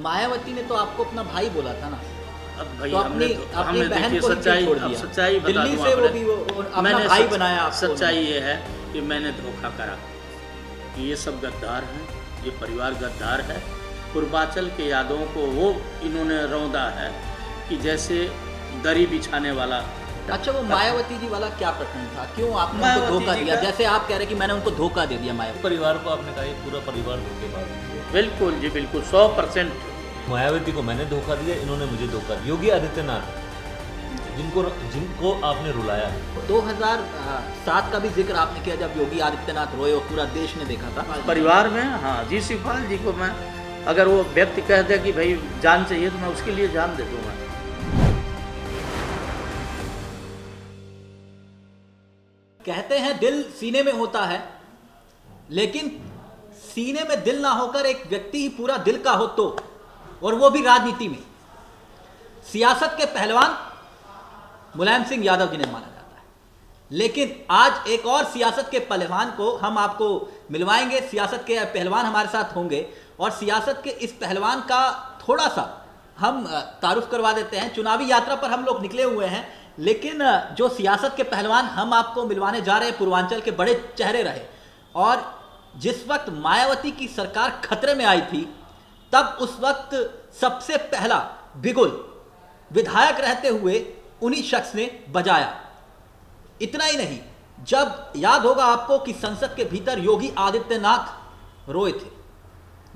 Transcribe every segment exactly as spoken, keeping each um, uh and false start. मायावती ने तो आपको अपना भाई बोला था ना, अब भाई तो अपनी अपनी बहन को सच्चाई सच्चाई बता दिल्ली से वो भी वो अपना भाई बनाया। सच्चाई ये है कि मैंने धोखा करा, कि ये सब गद्दार हैं, ये परिवार गद्दार है। पूर्वांचल के यादवों को वो इन्होंने रौंदा है कि जैसे दरी बिछाने वाला। अच्छा, वो मायावती जी वाला क्या प्रकरण था, क्यों आपने उनको धोखा दिया? जैसे आप कह रहे कि मैंने उनको धोखा दे दिया, मायावती परिवार को आपने कहा पूरा परिवार धोखेबाज। बिल्कुल जी, बिल्कुल सौ परसेंट मायावती को मैंने धोखा दिया, इन्होंने मुझे धोखा दिया। योगी आदित्यनाथ जिनको जिनको आपने रुलाया, दो हज़ार सात का भी जिक्र आपने किया जब योगी आदित्यनाथ रोए और पूरा देश ने देखा था परिवार में। हाँ जी, शिवपाल जी को मैं, अगर वो व्यक्ति कह दे कि भाई जान चाहिए तो मैं उसके लिए जान दे दूंगा। कहते हैं दिल सीने में होता है, लेकिन सीने में दिल ना होकर एक व्यक्ति ही पूरा दिल का हो तो, और वो भी राजनीति में। सियासत के पहलवान मुलायम सिंह यादव जिन्हें माना जाता है, लेकिन आज एक और सियासत के पहलवान को हम आपको मिलवाएंगे। सियासत के पहलवान हमारे साथ होंगे और सियासत के इस पहलवान का थोड़ा सा हम तारुफ करवा देते हैं। चुनावी यात्रा पर हम लोग निकले हुए हैं, लेकिन जो सियासत के पहलवान हम आपको मिलवाने जा रहे हैं पूर्वांचल के बड़े चेहरे रहे, और जिस वक्त मायावती की सरकार खतरे में आई थी तब उस वक्त सबसे पहला बिगुल विधायक रहते हुए उन्हीं शख्स ने बजाया। इतना ही नहीं, जब याद होगा आपको कि संसद के भीतर योगी आदित्यनाथ रोए थे,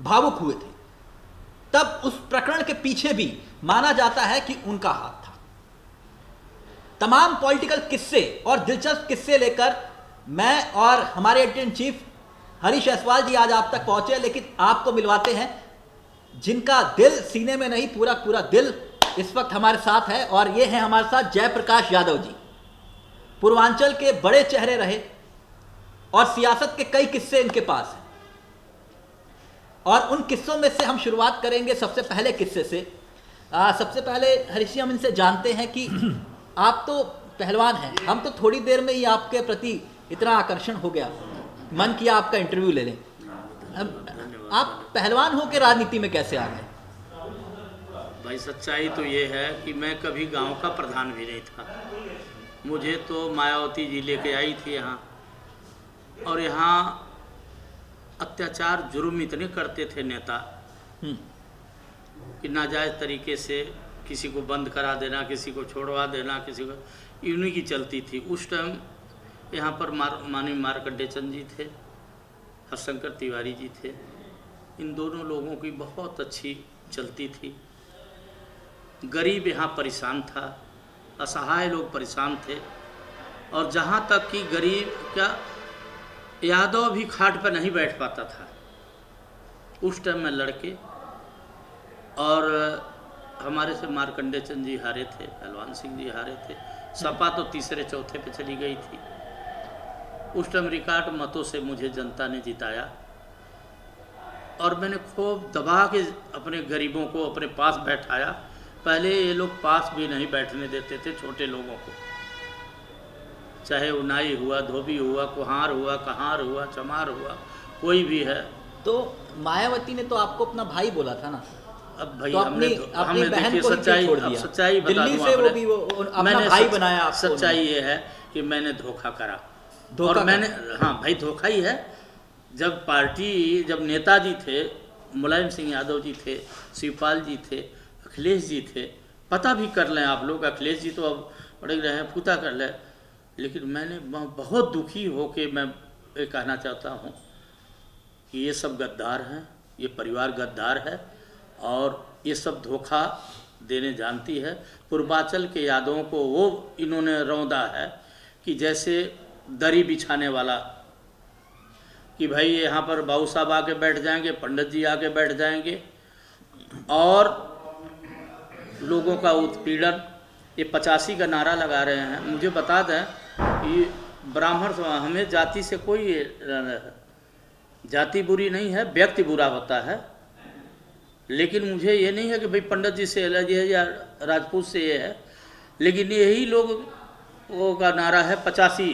भावुक हुए थे, तब उस प्रकरण के पीछे भी माना जाता है कि उनका हाथ था। तमाम पॉलिटिकल किस्से और दिलचस्प किस्से लेकर मैं और हमारे एडिटर चीफ हरीश असवाल जी आज आप तक पहुंचे, लेकिन आपको मिलवाते हैं जिनका दिल सीने में नहीं पूरा पूरा दिल इस वक्त हमारे साथ है, और ये हैं हमारे साथ जय प्रकाश यादव जी। पूर्वांचल के बड़े चेहरे रहे और सियासत के कई किस्से इनके पास हैं, और उन किस्सों में से हम शुरुआत करेंगे सबसे पहले किस्से से। आ, सबसे पहले हरीश जी, हम इनसे जानते हैं कि आप तो पहलवान हैं, हम तो थोड़ी देर में ही आपके प्रति इतना आकर्षण हो गया, मन किया आपका इंटरव्यू ले लें। आप पहलवान होकर राजनीति में कैसे आ गए? भाई सच्चाई तो ये है कि मैं कभी गांव का प्रधान भी नहीं था, मुझे तो मायावती जी लेके आई थी यहाँ, और यहाँ अत्याचार जुर्म इतने करते थे नेता कि नाजायज तरीके से किसी को बंद करा देना, किसी को छोड़वा देना, किसी को, इन्हीं की चलती थी उस टाइम। यहाँ पर मार, माननीय मार्कंडेयचंद जी थे, हरशंकर तिवारी जी थे, इन दोनों लोगों की बहुत अच्छी चलती थी। गरीब यहाँ परेशान था, असहाय लोग परेशान थे, और जहाँ तक कि गरीब का यादव भी खाट पर नहीं बैठ पाता था उस टाइम में लड़के। और हमारे से मार्कंडेयचंद जी हारे थे, पहलवान सिंह जी हारे थे, सपा तो तीसरे चौथे पे चली गई थी उस टाइम। रिकॉर्ड मतों से मुझे जनता ने जिताया, और मैंने खूब दबा के अपने गरीबों को अपने पास बैठाया। पहले ये लोग पास भी नहीं बैठने देते थे छोटे लोगों को, चाहे उनाई हुआ, धोबी हुआ, कुहार हुआ, कहार हुआ, चमार हुआ, कोई भी है। तो मायावती ने तो आपको अपना भाई बोला था ना, अब भाई तो हमने हमने देखिए सच्चाई सच्चाई बता दूं, वो भी वो अपना भाई बनाया। सच्चाई ये है कि मैंने धोखा करा, और मैंने, हाँ भाई धोखा ही है। जब पार्टी, जब नेताजी थे, मुलायम सिंह यादव जी थे, शिवपाल जी थे, अखिलेश जी थे, पता भी कर लें आप लोग, अखिलेश जी तो अब बड़े रहे हैं, पूता कर लें, लेकिन मैंने बहुत दुखी होके मैं ये कहना चाहता हूँ कि ये सब गद्दार हैं, ये परिवार गद्दार है, और ये सब धोखा देने जानती है। पूर्वांचल के यादवों को वो इन्होंने रौंदा है कि जैसे दरी बिछाने वाला, कि भाई यहाँ पर बाबू साहब आके बैठ जाएंगे, पंडित जी आके बैठ जाएंगे, और लोगों का उत्पीड़न। ये पचासी का नारा लगा रहे हैं, मुझे बता दें कि ब्राह्मण, हमें जाति से कोई, जाति बुरी नहीं है, व्यक्ति बुरा होता है, लेकिन मुझे ये नहीं है कि भाई पंडित जी से एलर्जी है या राजपूत से ये है, लेकिन यही लोग वो का नारा है पचासी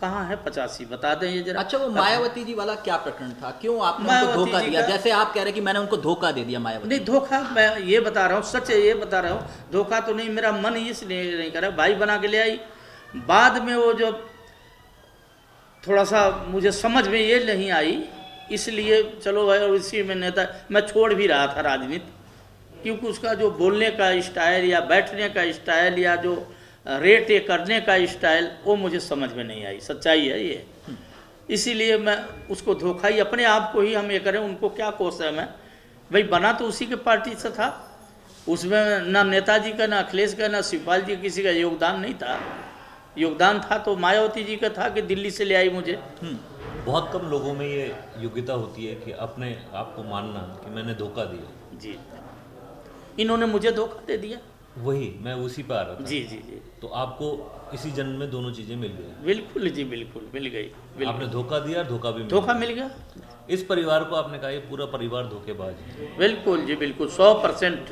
कहाँ है पचासी, बता दें ये जरा। अच्छा, वो मायावती जी वाला क्या प्रकरण था, क्यों आपने उनको धोखा दिया? जैसे आप कह रहे कि मैंने उनको धोखा दे दिया मायावती। नहीं धोखा, मैं ये बता रहा हूँ, सच ये बता रहा हूँ, धोखा तो नहीं, मेरा मन इसलिए नहीं कर रहा, भाई बना के ले आई। बाद में वो जो थोड़ा सा मुझे समझ में ये नहीं आई, इसलिए चलो भाई, और इसी में नेता मैं छोड़ भी रहा था राजनीति, क्योंकि उसका जो बोलने का स्टाइल या बैठने का स्टाइल या जो रेटे करने का स्टाइल वो मुझे समझ में नहीं आई, सच्चाई है ये। इसीलिए मैं उसको धोखा ही, अपने आप को ही हम ये करें, उनको क्या कोस है मैं भाई, बना तो उसी के पार्टी से था, उसमें ना नेताजी का, ना अखिलेश का, ना शिवपाल जी, किसी का योगदान नहीं था। योगदान था तो मायावती जी का था कि दिल्ली से ले आई मुझे। बहुत कम लोगों में ये योग्यता होती है कि अपने आप को मानना कि मैंने धोखा दिया। जी, इन्होंने मुझे धोखा दे दिया, वही मैं उसी पर आ रहा था। जी जी जी। तो आपको इसी जन्म में दोनों चीजें मिल गई। बिल्कुल जी, बिल्कुल मिल गई। आपने धोखा दिया, धोखा भी धोखा मिल गया। इस परिवार को आपने कहा ये पूरा परिवार धोखेबाज है। बिल्कुल जी, बिल्कुल सौ परसेंट।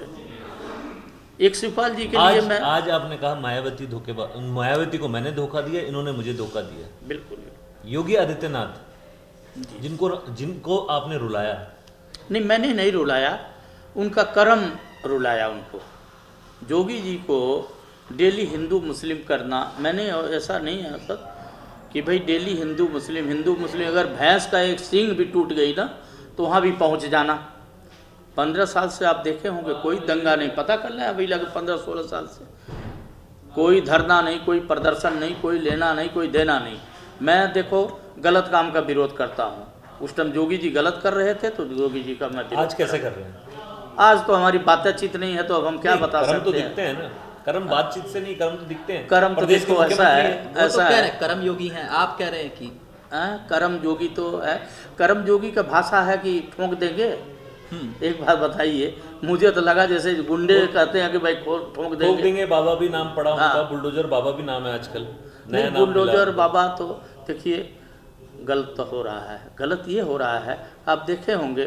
एक शिवपाल जी के आज, लिए मैं आज आपने कहा मायावती धोखेबाज, मायावती को मैंने धोखा दिया, इन्होंने मुझे धोखा दिया। बिल्कुल। योगी आदित्यनाथ जिनको जिनको आपने रुलाया। नहीं, मैंने नहीं रुलाया, उनका कर्म रुलाया उनको। योगी जी को डेली हिंदू मुस्लिम करना, मैंने ऐसा नहीं है सर कि भाई डेली हिंदू मुस्लिम हिंदू मुस्लिम, अगर भैंस का एक सींग भी टूट गई ना तो वहाँ भी पहुँच जाना। पंद्रह साल से आप देखे होंगे कोई दंगा नहीं, पता कर लें अभी लगे पंद्रह सोलह साल से कोई धरना नहीं, कोई प्रदर्शन नहीं, कोई लेना नहीं, कोई देना नहीं। मैं देखो गलत काम का विरोध करता हूँ, उस टाइम योगी जी गलत कर रहे थे तो योगी जी का मैं आज कैसे कर रहे हैं? आज तो हमारी बातचीत नहीं है तो अब हम क्या बता सकते हैं? कर्म तो दिखते हैं ना, कर्म बातचीत से नहीं, कर्म तो दिखते हैं। कर्म तो देखो ऐसा है, ऐसा है, कर्म योगी हैं आप कह रहे हैं कि कर्म योगी तो है। कर्म योगी का भाषा है कि ठोंक देंगे। एक बात बताइए, मुझे तो लगा जैसे गुंडे कहते हैं कि भाई ठोंक देंगे, बाबा भी नाम पड़ा होगा, बुलडोजर बाबा भी नाम है आजकल, नया नाम बुलडोजर बाबा। तो देखिए गलत तो हो रहा है, गलत ये हो रहा है, आप देखे होंगे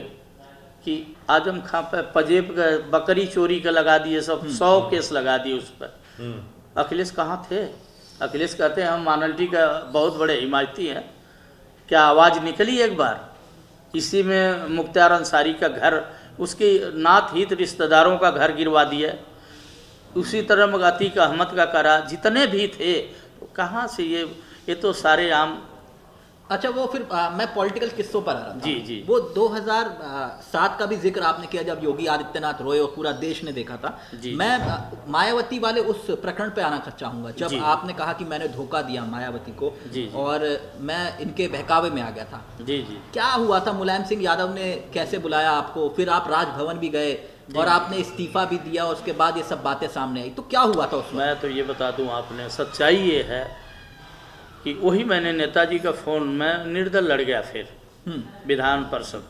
कि आजम खां पर पजेब का बकरी चोरी का लगा दिए, सब सौ केस लगा दिए उस पर। अखिलेश कहाँ थे? अखिलेश कहते हैं हम माइनॉरिटी का बहुत बड़े हिमायती हैं, क्या आवाज़ निकली एक बार? इसी में मुख्तार अंसारी का घर, उसके नात हित रिश्तेदारों का घर गिरवा दिया, उसी तरह अतीक अहमद का करा, जितने भी थे तो कहाँ से ये ये तो सारे आम। अच्छा, वो फिर आ, मैं पॉलिटिकल किस्सों पर आ रहा था। जी जी। वो दो हज़ार सात का भी जिक्र आपने किया जब योगी आदित्यनाथ रोए और पूरा देश ने देखा था। जी, मैं मायावती वाले उस प्रकरण पे आना चाहूँगा जब आपने कहा कि मैंने धोखा दिया मायावती को। जी, जी। और मैं इनके बहकावे में आ गया था। जी जी। क्या हुआ था? मुलायम सिंह यादव ने कैसे बुलाया आपको? फिर आप राजभवन भी गए और आपने इस्तीफा भी दिया, उसके बाद ये सब बातें सामने आई, तो क्या हुआ था उसमें? मैं तो ये बता दूँ, आपने सच्चाई ये है कि वही मैंने नेताजी का फ़ोन, मैं निर्दल लड़ गया फिर विधान परिषद।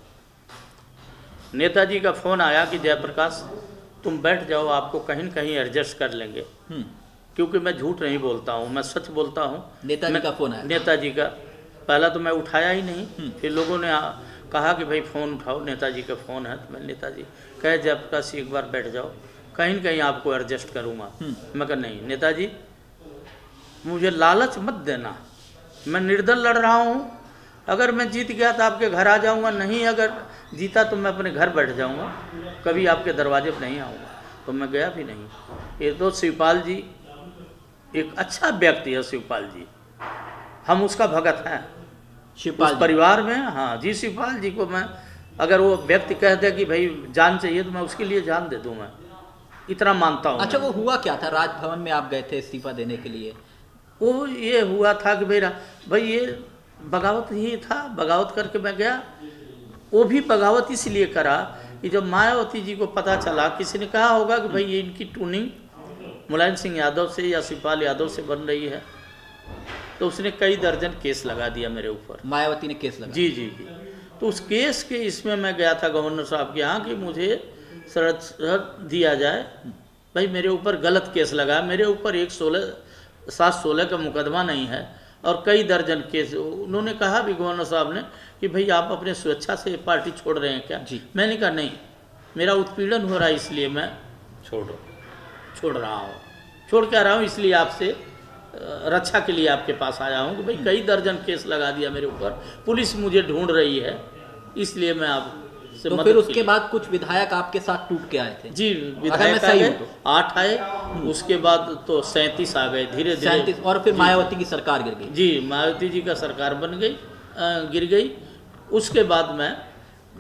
नेताजी का फ़ोन आया कि जय प्रकाश तुम बैठ जाओ, आपको कहीं न कहीं एडजस्ट कर लेंगे, क्योंकि मैं झूठ नहीं बोलता हूँ, मैं सच बोलता हूँ। नेताजी का फ़ोन आया? नेताजी का। पहला तो मैं उठाया ही नहीं, फिर लोगों ने कहा कि भाई फ़ोन उठाओ, नेताजी का फ़ोन है। तो मैं नेताजी कहे जय प्रकाश एक बार बैठ जाओ, कहीं न कहीं आपको एडजस्ट करूँगा। मैं कहा नहीं नेताजी, मुझे लालच मत देना, मैं निर्दल लड़ रहा हूँ, अगर मैं जीत गया तो आपके घर आ जाऊँगा, नहीं अगर जीता तो मैं अपने घर बैठ जाऊँगा, कभी आपके दरवाजे पर नहीं आऊँगा। तो मैं गया भी नहीं। ये तो शिवपाल जी एक अच्छा व्यक्ति है, शिवपाल जी हम उसका भगत हैं शिवपाल परिवार में। हाँ जी, शिवपाल जी को मैं, अगर वो व्यक्ति कह दे कि भाई जान चाहिए तो मैं उसके लिए जान दे दूँ, मैं इतना मानता हूँ। अच्छा, वो हुआ क्या था? राजभवन में आप गए थे इस्तीफा देने के लिए। वो ये हुआ था कि मेरा भाई ये बगावत ही था, बगावत करके मैं गया। वो भी बगावत इसलिए करा कि जब मायावती जी को पता चला, किसी ने कहा होगा कि भाई ये इनकी टूनिंग मुलायम सिंह यादव से या शिवपाल यादव से बन रही है, तो उसने कई दर्जन केस लगा दिया मेरे ऊपर, मायावती ने केस लगा। जी जी जी। तो उस केस के इसमें मैं गया था गवर्नर साहब के यहाँ कि मुझे शरत दिया जाए, भाई मेरे ऊपर गलत केस लगा, मेरे ऊपर एक सोलह सात सोलह का मुकदमा नहीं है और कई दर्जन केस। उन्होंने कहा भी गवर्नर साहब ने कि भाई आप अपने स्वेच्छा से पार्टी छोड़ रहे हैं क्या? जी। मैंने कहा नहीं, मेरा उत्पीड़न हो रहा है इसलिए मैं छोड़ छोड़ रहा हूँ, छोड़ कर रहा हूँ, इसलिए आपसे रक्षा के लिए आपके पास आया हूँ कि भाई कई दर्जन केस लगा दिया मेरे ऊपर, पुलिस मुझे ढूंढ रही है, इसलिए मैं आप से तो फिर उसके बाद कुछ विधायक आपके साथ टूट के आए थे जी, विधायक आए तो। आठ आए, उसके बाद तो सैंतीस आ गए धीरे धीरे, और फिर मायावती की सरकार गिर गई जी, मायावती जी का सरकार बन गई गिर गई। उसके बाद मैं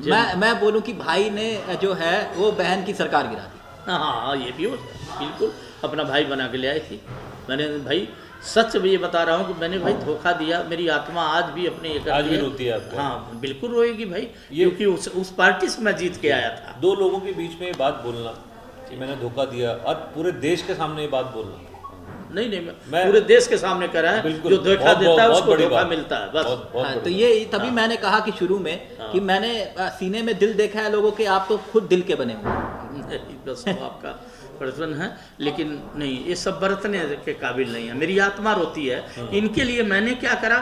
मैं मैं बोलूँ कि भाई ने जो है वो बहन की सरकार गिरा दी। हाँ ये भी हो, बिल्कुल अपना भाई बना के ले आई थी। मैंने भाई सच भी ये बता रहा हूँ कि मैंने भाई धोखा दिया, मेरी आत्मा आज भी अपने एक आज भी रोती है। हाँ बिल्कुल रोएगी भाई, क्योंकि उस उस पार्टी से मैं जीत के आया था। दो लोगों के बीच में ये बात बोलना कि मैंने धोखा दिया और पूरे देश के सामने ये बात बोलना, नहीं नहीं मैं पूरे देश के सामने कर रहा है, जो धोखा देता है उसको धोखा मिलता है बस। तो ये तभी मैंने कहा कि शुरू में कि मैंने सीने में दिल देखा है लोगों के, आप तो खुद दिल के बने हुए बस आपका बर्तन है, लेकिन नहीं ये सब बरतने के काबिल नहीं है, मेरी आत्मा रोती है इनके लिए। मैंने क्या करा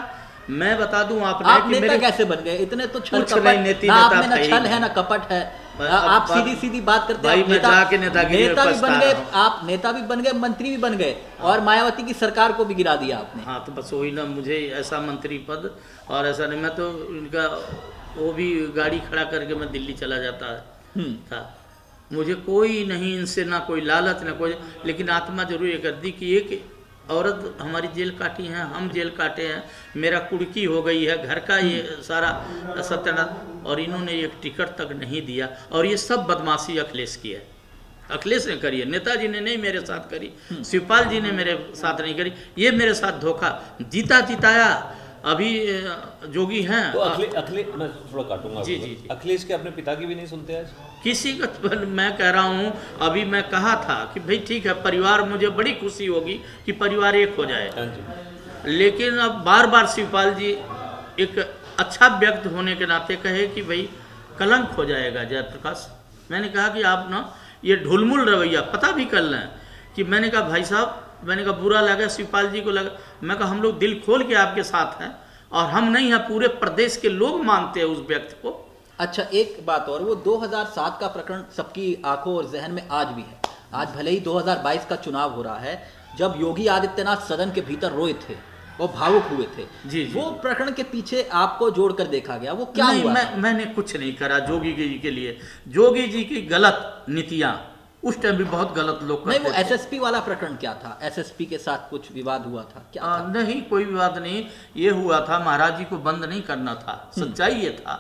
मैं बता दूं, आपने आप कि मेरे कैसे बन गए, इतने तो छल कपट ना, आप में ना छल है ना कपट है, आप सीधी सीधी बात करते हैं। नेता के नेता भी बन गए आप, नेता भी बन गए, मंत्री भी बन गए, और मायावती की सरकार को भी गिरा दिया आपने। हाँ तो बस वही ना, मुझे ऐसा मंत्री पद और ऐसा नहीं, मैं तो इनका वो भी गाड़ी खड़ा करके मैं दिल्ली चला जाता था, मुझे कोई नहीं इनसे ना कोई लालच ना कोई, लेकिन आत्मा जरूर ये कर दी कि एक औरत हमारी जेल काटी है, हम जेल काटे हैं, मेरा कुड़की हो गई है, घर का ये सारा सत्यानाश, और इन्होंने एक टिकट तक नहीं दिया। और ये सब बदमाशी अखिलेश की है, अखिलेश ने करी है, नेताजी ने नहीं मेरे साथ करी, शिवपाल जी ने मेरे साथ नहीं करी, ये मेरे साथ धोखा जीता जिताया। अभी जोगी हैं तो अखिलेश अखिलेश मैं थोड़ा काटूंगा जी जी, जी। अखिलेश के अपने पिता की भी नहीं सुनते आज किसी का, मैं कह रहा हूँ अभी मैं कहा था कि भाई ठीक है परिवार, मुझे बड़ी खुशी होगी कि परिवार एक हो जाए, लेकिन अब बार बार शिवपाल जी एक अच्छा व्यक्त होने के नाते कहे कि भाई कलंक हो जाएगा जय प्रकाश। मैंने कहा कि आप ना ये ढुलमुल रवैया पता भी कर लें, कि मैंने कहा भाई साहब, मैंने कहा बुरा लगा शिवपाल जी को लगा, मैं कहा हम लोग दिल खोल के आपके साथ हैं, और हम नहीं हैं पूरे प्रदेश के लोग मानते हैं उस व्यक्ति को। अच्छा एक बात और, वो दो हज़ार सात का प्रकरण सबकी आंखों और जहन में आज भी है। आज भले ही दो हज़ार बाईस का चुनाव हो रहा है, जब योगी आदित्यनाथ सदन के भीतर रोए थे, वो भावुक हुए थे जी, जी। वो प्रकरण के पीछे आपको जोड़कर देखा गया, वो क्या हुआ? मैं, मैंने कुछ नहीं करा जोगी जी के लिए, जोगी जी की गलत नीतियाँ उस टाइम भी बहुत गलत लोग करते। नहीं वो एसएसपी वाला प्रकरण क्या था, एसएसपी के साथ कुछ विवाद हुआ था क्या? आ, था? नहीं कोई विवाद नहीं, ये हुआ था महाराज जी को बंद नहीं करना था, सच्चाई ये था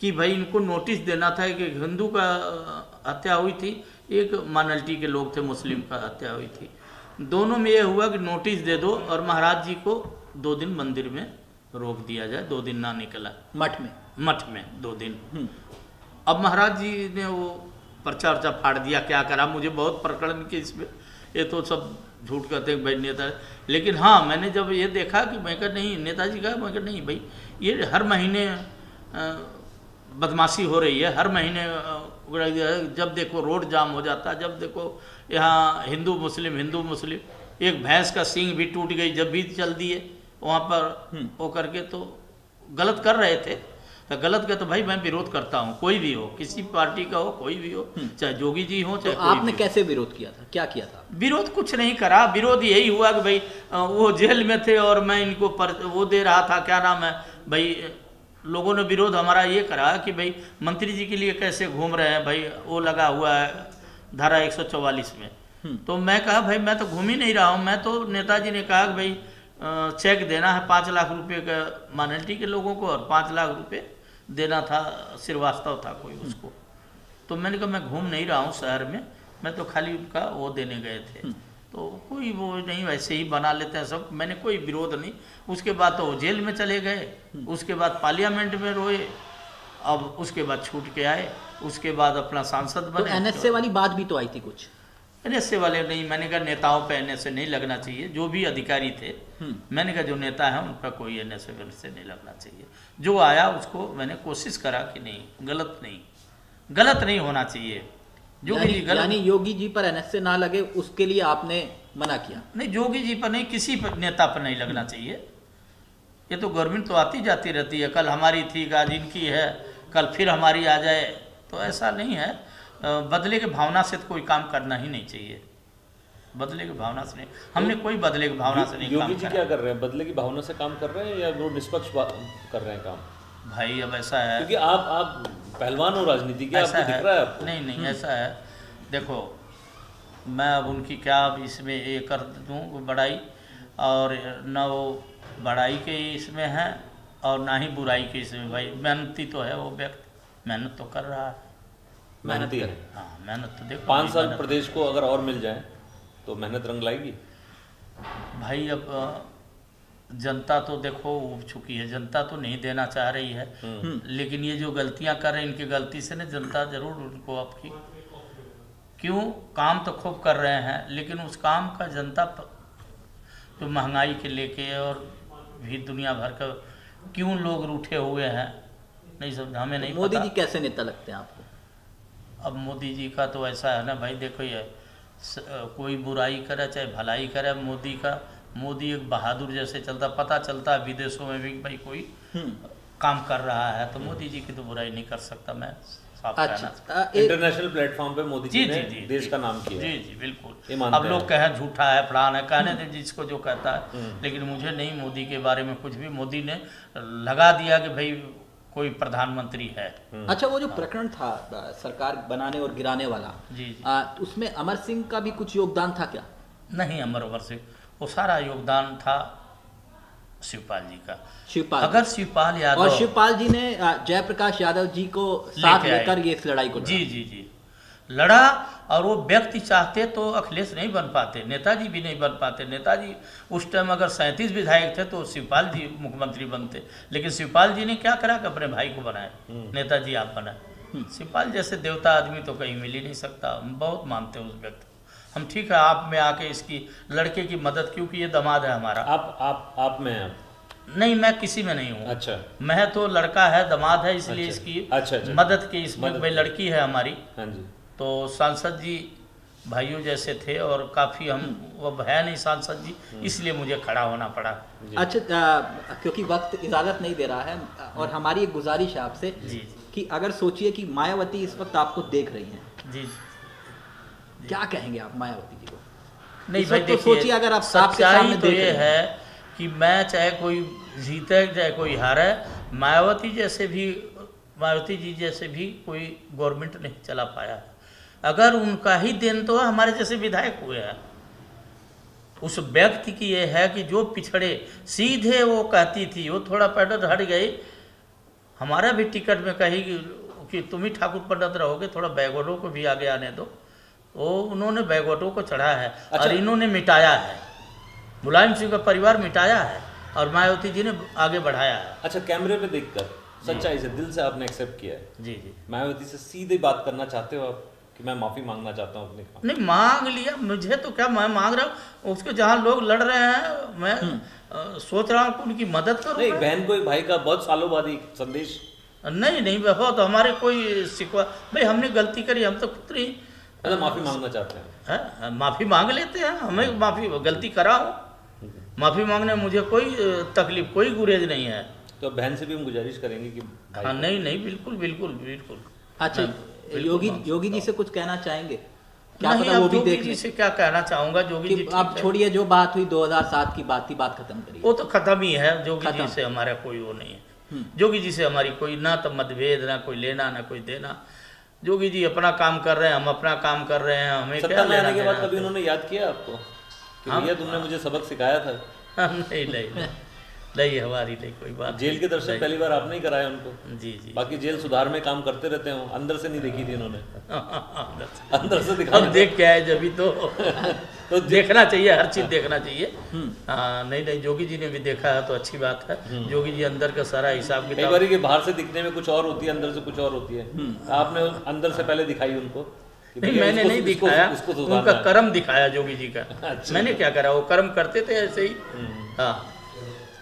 कि भाई इनको नोटिस देना था कि हिंदू का हत्या हुई थी, एक माइनॉरिटी के लोग थे मुस्लिम का हत्या हुई थी, दोनों में यह हुआ कि नोटिस दे दो और महाराज जी को दो दिन मंदिर में रोक दिया जाए, दो दिन ना निकला मठ में, मठ में दो दिन। अब महाराज जी ने वो पर्चा वर्चा फाड़ दिया, क्या करा मुझे बहुत प्रकरण के इसमें, ये तो सब झूठ कहते हैं भाई नेता। लेकिन हाँ मैंने जब ये देखा कि मैं कहा नहीं नेताजी का, मैं कहा नहीं भाई ये हर महीने बदमाशी हो रही है, हर महीने जब देखो रोड जाम हो जाता है, जब देखो यहाँ हिंदू मुस्लिम हिंदू मुस्लिम, एक भैंस का सींग भी टूट गई जब भी चल दिए वहाँ पर वो करके, तो गलत कर रहे थे। तो गलत का तो भाई मैं विरोध करता हूँ, कोई भी हो किसी पार्टी का हो, कोई भी हो, चाहे जोगी जी हो चाहे। तो आपने कैसे विरोध किया था, क्या किया था? विरोध कुछ नहीं करा, विरोध यही हुआ कि भाई वो जेल में थे और मैं इनको पर वो दे रहा था, क्या नाम है भाई, लोगों ने विरोध हमारा ये करा कि भाई मंत्री जी के लिए कैसे घूम रहे हैं भाई, वो लगा हुआ है धारा एक सौ चौवालीस में। तो मैं कहा भाई मैं तो घूम ही नहीं रहा हूँ, मैं तो नेताजी ने कहा कि भाई चेक देना है पाँच लाख रुपए का माइनॉरिटी के लोगों को और पाँच लाख रुपए देना था, श्रीवास्तव था कोई उसको। तो मैंने कहा मैं घूम नहीं रहा हूँ शहर में, मैं तो खाली उनका वो देने गए थे, तो कोई वो नहीं, वैसे ही बना लेते हैं सब, मैंने कोई विरोध नहीं। उसके बाद तो वो जेल में चले गए, उसके बाद पार्लियामेंट में रोए, अब उसके बाद छूट के आए, उसके बाद अपना सांसद बने। तो एनएसए वाली बात भी तो आई थी कुछ, एनएसए वाले नहीं, मैंने कहा नेताओं पे एनएसए नहीं लगना चाहिए, जो भी अधिकारी थे मैंने कहा जो नेता है उनका कोई एनएसए से नहीं लगना चाहिए, जो आया उसको मैंने कोशिश करा कि नहीं गलत नहीं गलत नहीं होना चाहिए। योगी जी गलत, योगी जी पर एनएसए ना लगे उसके लिए आपने मना किया? नहीं योगी जी पर नहीं, किसी पर नेता पर नहीं लगना चाहिए, ये तो गवर्नमेंट तो आती जाती रहती है, कल हमारी थी आज इनकी है, कल फिर हमारी आ जाए, तो ऐसा नहीं है, बदले के भावना से तो कोई काम करना ही नहीं चाहिए। बदले की भावना से नहीं, हमने कोई बदले की भावना से नहीं काम किया। योगी जी क्या कर रहे हैं, बदले की भावना से काम कर रहे हैं या वो निष्पक्ष कर रहे हैं काम? भाई अब ऐसा है क्योंकि आप आप पहलवान हो राजनीति के, आपको दिख रहा है आपको। नहीं नहीं ऐसा है, देखो मैं अब उनकी क्या अब इसमें ये कर दूँ बड़ाई, और न वो बड़ाई के इसमें है और ना ही बुराई के इसमें। भाई मेहनती तो है वो व्यक्ति, मेहनत तो कर रहा है, मेहनत ही है। हाँ मेहनत तो देखो, पाँच साल प्रदेश को अगर और मिल जाए तो मेहनत रंग लाएगी। भाई अब जनता तो देखो उब चुकी है, जनता तो नहीं देना चाह रही है, लेकिन ये जो गलतियां कर रहे हैं इनकी गलती से ना जनता जरूर उनको आपकी, क्यों काम तो खूब कर रहे हैं लेकिन उस काम का जनता जो महंगाई के लेके और भी दुनिया भर का क्यों लोग रूठे हुए हैं नहीं समझा में नहीं। मोदी जी कैसे नेता लगते हैं आपको? अब मोदी जी का तो ऐसा है ना भाई, देखो ये कोई बुराई करे चाहे भलाई करे, मोदी का मोदी एक बहादुर जैसे चलता, पता चलता है विदेशों में भी भाई कोई काम कर रहा है, तो मोदी जी की तो बुराई नहीं कर सकता मैं। अच्छा, इंटरनेशनल प्लेटफॉर्म पे मोदी जी, जी, जी ने देश का नाम किया। जी जी बिल्कुल। अब लोग कहें झूठा है फलाना है, कहने दे जिसको जो कहता है, लेकिन मुझे नहीं मोदी के बारे में कुछ भी। मोदी ने लगा दिया कि भाई कोई प्रधानमंत्री है। अच्छा, वो जो प्रकरण था सरकार बनाने और गिराने वाला, जी जी आ, उसमें अमर सिंह का भी कुछ योगदान था क्या? नहीं, अमर अमर सिंह वो सारा योगदान था शिवपाल जी का। शिवपाल अगर शिवपाल यादव, और शिवपाल जी ने जय प्रकाश यादव जी को साथ लेकर ये इस लड़ाई को जी जी जी लड़ा, और वो व्यक्ति चाहते तो अखिलेश नहीं बन पाते, नेताजी भी नहीं बन पाते। नेताजी उस टाइम अगर सैंतीस विधायक थे तो शिवपाल जी मुख्यमंत्री बनते, लेकिन शिवपाल जी ने क्या करा कि अपने भाई को बनाया, नेताजी आप बनाए। शिवपाल जैसे देवता आदमी तो कहीं मिल ही नहीं सकता, हम बहुत मानते हैं उस व्यक्ति हम। ठीक है, आप में आके इसकी लड़के की मदद, क्योंकि ये दामाद है हमारा। आप आप आप में हैं? नहीं, मैं किसी में नहीं हूँ। अच्छा, मैं तो लड़का है, दामाद है, इसलिए अच्छा, इसकी अच्छा, अच्छा, मदद की इसमें भाई लड़की है हमारी। हाँ जी। तो सांसद जी भाइयों जैसे थे और काफ़ी हम वह है नहीं सांसद जी, इसलिए मुझे खड़ा होना पड़ा। अच्छा, आ, क्योंकि वक्त इजाज़त नहीं दे रहा है, और हमारी एक गुजारिश है आपसे कि अगर सोचिए कि मायावती इस वक्त आपको देख रही हैं, जी, क्या कहेंगे आप मायावती जी को? नहीं भाई देखिए, सोचिए अगर आप सच्चाई तो ये है कि मैं चाहे कोई जीते चाहे कोई हारे, मायावती जैसे भी मायावती जी जैसे भी कोई गवर्नमेंट नहीं चला पाया। अगर उनका ही देन तो हमारे जैसे विधायक हुए हैं। उस व्यक्ति की ये है कि जो पिछड़े सीधे वो कहती थी, वो थोड़ा पैदल हट गई, हमारा भी टिकट में कही कि तुम ही ठाकुर पंडित रहोगे, थोड़ा बैगोलों को भी आगे आने दो। वो उन्होंने बैगोटों को चढ़ा है। अच्छा। और इन्होंने मिटाया है, मुलायम सिंह का परिवार मिटाया है और मायावती जी ने आगे बढ़ाया है। अच्छा, कैमरे पे देखकर सच्चाई से दिल से आपने एक्सेप्ट किया है। जी जी। मायावती से सीधे बात करना चाहते हो आप कि मैं माफ़ी मांगना चाहता हूँ अपने? नहीं, मांग लिया, मुझे तो क्या, मैं मांग रहा हूँ उसको। जहाँ लोग लड़ रहे हैं मैं आ, सोच रहा हूँ उनकी मदद करूँ। एक बहन को, एक भाई का बहुत सालों बाद एक संदेश। नहीं नहीं, बहुत हमारे कोई शिकवा, भाई हमने गलती करी, हम तो खुद नहीं। अच्छा, माफ़ी मांगना चाहते हैं? है, माफ़ी मांग लेते हैं, हमें माफ़ी, गलती करा हो माफ़ी मांगने मुझे कोई तकलीफ कोई गुरेज नहीं है। तो बहन से भी हम गुजारिश करेंगे कि भाई। हाँ, नहीं नहीं, बिल्कुल बिल्कुल बिल्कुल। अच्छा, योगी योगी जी से कुछ कहना चाहेंगे? क्या नहीं, वो भी देख जी से क्या कहना चाहूँगा, योगी जी आप छोड़िए, जो बात हुई दो हज़ार सात की बात थी, बात खत्म करिए। वो तो खत्म ही है, योगी जी से हमारा कोई वो नहीं है। योगी जी से हमारी कोई ना तो मतभेद, ना कोई लेना ना कोई देना। योगी जी अपना काम कर रहे हैं, हम अपना काम कर रहे हैं, हमें क्या लेना के बाद। कभी उन्होंने याद किया आपको कि भैया तुमने मुझे सबक सिखाया था? नहीं नहीं नहीं, हमारी नहीं कोई बात। जेल के दर्शन पहली बार आपने ही कराया उनको? जी जी। बाकी जेल सुधार में काम करते रहते हो, अंदर से नहीं देखी थी उन्होंने? अंदर से दिखा, देख के आए जब, तो तो देखना चाहिए, हर चीज देखना चाहिए। हाँ, नहीं नहीं, योगी जी ने भी देखा है तो अच्छी बात है। योगी जी अंदर का सारा हिसाब किताब, कई बार ये बाहर से दिखने में कुछ और होती है, अंदर से कुछ और होती है। आपने अंदर से पहले दिखाई उनको? नहीं, मैंने नहीं दिखाया, उनका कर्म दिखाया योगी जी का। मैंने क्या करा, वो कर्म करते थे ऐसे ही। हाँ,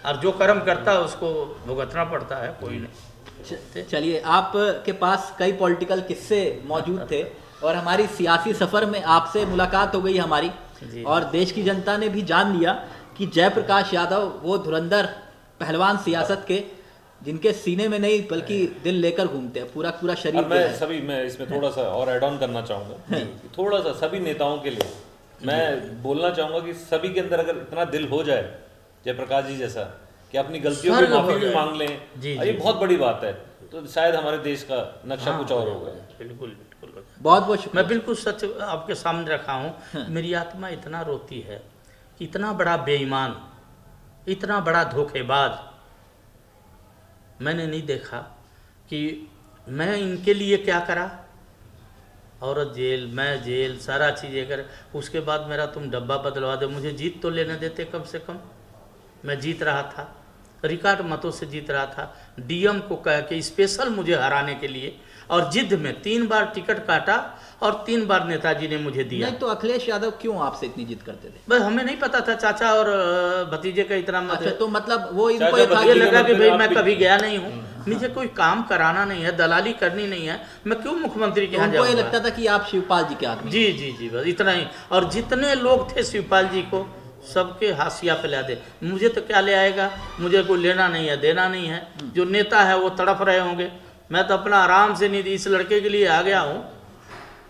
और जो कर्म करता है उसको भुगतना पड़ता है, कोई नहीं। चलिए, आपके पास कई पॉलिटिकल किस्से मौजूद थे और हमारी सियासी सफ़र में आपसे मुलाकात हो गई हमारी, और देश की जनता ने भी जान लिया कि जयप्रकाश यादव वो धुरंधर पहलवान सियासत के, जिनके सीने में नहीं बल्कि दिल लेकर घूमते हैं, पूरा पूरा शरीर। मैं सभी मैं इसमें थोड़ा सा और एड ऑन करना चाहूँगा, थोड़ा सा सभी नेताओं के लिए मैं बोलना चाहूँगा कि सभी के अंदर अगर इतना दिल हो जाए जयप्रकाश जी जैसा कि अपनी गलतियों की माफी भी मांग लें, ये बहुत बड़ी बात है, तो शायद हमारे देश का नक्शा कुछ और होगा। बिल्कुल बिल्कुल, बहुत बहुत मैं बिल्कुल सच आपके सामने रखा हूँ। मेरी आत्मा इतना रोती है, इतना बड़ा बेईमान, इतना बड़ा धोखेबाज मैंने नहीं देखा कि मैं इनके लिए क्या करा। औरत जेल, मैं जेल, सारा चीज़ें कर, उसके बाद मेरा तुम डब्बा बदलवा दो, मुझे जीत तो लेने देते कम से कम। मैं जीत रहा था, रिकॉर्ड मतों से जीत रहा था, डीएम को कह के स्पेशल मुझे हराने के लिए, और जिद में तीन बार टिकट काटा और तीन बार नेताजी ने मुझे दिया। नहीं तो अखिलेश यादव क्यों आपसे इतनी जिद करते थे? बस हमें नहीं पता था चाचा और भतीजे का इतना मत। अच्छा, तो मतलब वो इनको ये लगा कि भाई मैं कभी गया नहीं हूँ, मुझे कोई काम कराना नहीं है, दलाली करनी नहीं है, मैं क्यों मुख्यमंत्री के यहाँ जाऊँगा। लगता था कि आप शिवपाल जी के आदमी। जी जी जी, बस इतना ही। और जितने लोग थे शिवपाल जी को सबके हाशिया पे ला दे, मुझे तो क्या ले आएगा, मुझे कोई लेना नहीं है, देना नहीं है। जो नेता है वो तड़प रहे होंगे, मैं तो अपना आराम से नहीं, इस लड़के के लिए आ गया हूँ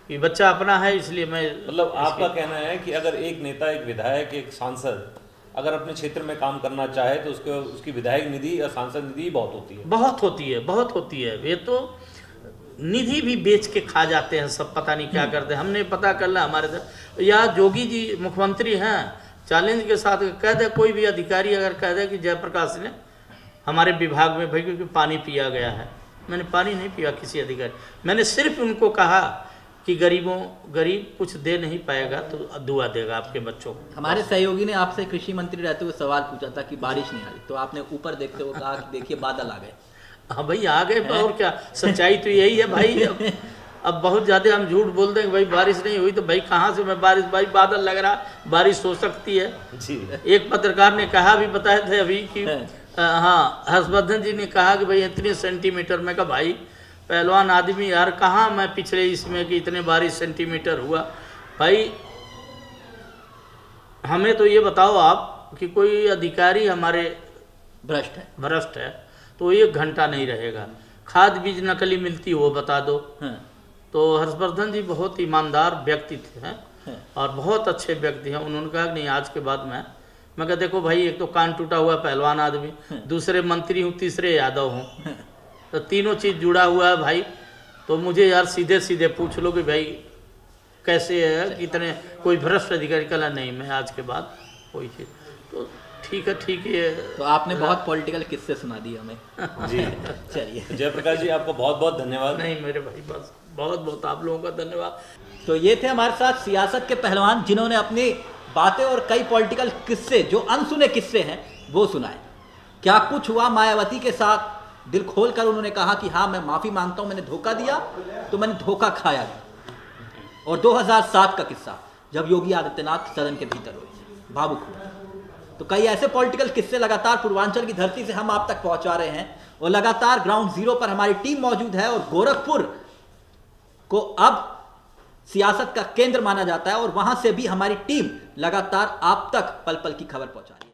कि बच्चा अपना है, इसलिए मैं। मतलब आपका कहना है कि अगर एक नेता, एक विधायक, एक सांसद अगर अपने क्षेत्र में काम करना चाहे तो उसके उसकी विधायक निधि और सांसद निधि बहुत होती है, बहुत होती है, बहुत होती है। वे तो निधि भी बेच के खा जाते हैं सब, पता नहीं क्या करते हैं। हमने पता कर लिया हमारे तरफ, या योगी जी मुख्यमंत्री हैं, चैलेंज के साथ कह दे कोई भी अधिकारी, अगर कह दे कि जयप्रकाश ने हमारे विभाग में भाई क्योंकि पानी पिया गया है, मैंने पानी नहीं पिया किसी अधिकारी, मैंने सिर्फ उनको कहा कि गरीबों गरीब कुछ दे नहीं पाएगा तो दुआ देगा आपके बच्चों को। हमारे सहयोगी ने आपसे कृषि मंत्री रहते हुए सवाल पूछा था कि बारिश नहीं आ रही, तो आपने ऊपर देखते हुए कहा कि देखिए बादल आ गए। हाँ भाई आ गए, और क्या, सच्चाई तो यही है भाई। अब, अब बहुत ज़्यादा हम झूठ बोल दें भाई बारिश नहीं हुई तो भाई कहाँ से मैं बारिश, भाई बादल लग रहा, बारिश हो सकती है जी। एक पत्रकार ने कहा भी, बताए थे अभी कि हाँ हर्षवर्धन जी ने कहा कि भाई इतने सेंटीमीटर, में कहा भाई पहलवान आदमी यार कहाँ मैं पिछले इसमें कि इतने बारिश सेंटीमीटर हुआ। भाई हमें तो ये बताओ आप कि कोई अधिकारी हमारे भ्रष्ट है, भ्रष्ट है तो एक घंटा नहीं रहेगा, खाद बीज नकली मिलती वो बता दो। तो हर्षवर्धन जी बहुत ईमानदार व्यक्ति हैं और बहुत अच्छे व्यक्ति हैं, उन्होंने कहा नहीं आज के बाद मैं मैं कहा देखो भाई एक तो कान टूटा हुआ पहलवान आदमी, दूसरे मंत्री हूँ, तीसरे यादव हूँ, तो तीनों चीज़ जुड़ा हुआ है भाई, तो मुझे यार सीधे सीधे पूछ लो कि भाई कैसे है, कितने कोई भ्रष्ट अधिकारी कला नहीं, मैं आज के बाद कोई चीज़ तो ठीक है ठीक है। तो आपने बहुत पॉलिटिकल किस्से सुना दिए हमें जी। चलिए जयप्रकाश जी आपको बहुत बहुत धन्यवाद। नहीं मेरे भाई बस बहुत बहुत आप लोगों का धन्यवाद। तो ये थे हमारे साथ सियासत के पहलवान जिन्होंने अपनी बातें और कई पॉलिटिकल किस्से जो अनसुने किस्से हैं वो सुनाए। क्या कुछ हुआ मायावती के साथ, दिल खोल कर उन्होंने कहा कि हाँ मैं माफ़ी मांगता हूँ, मैंने धोखा दिया तो मैंने धोखा खाया भी। और दो हज़ार सात का किस्सा जब योगी आदित्यनाथ सदन के भीतर हुए, भावुक हुए। तो कई ऐसे पॉलिटिकल किस्से लगातार पूर्वांचल की धरती से हम आप तक पहुँचा रहे हैं और लगातार ग्राउंड ज़ीरो पर हमारी टीम मौजूद है। और गोरखपुर को अब सियासत का केंद्र माना जाता है और वहाँ से भी हमारी टीम लगातार आप तक पल पल की खबर पहुँचा रही है।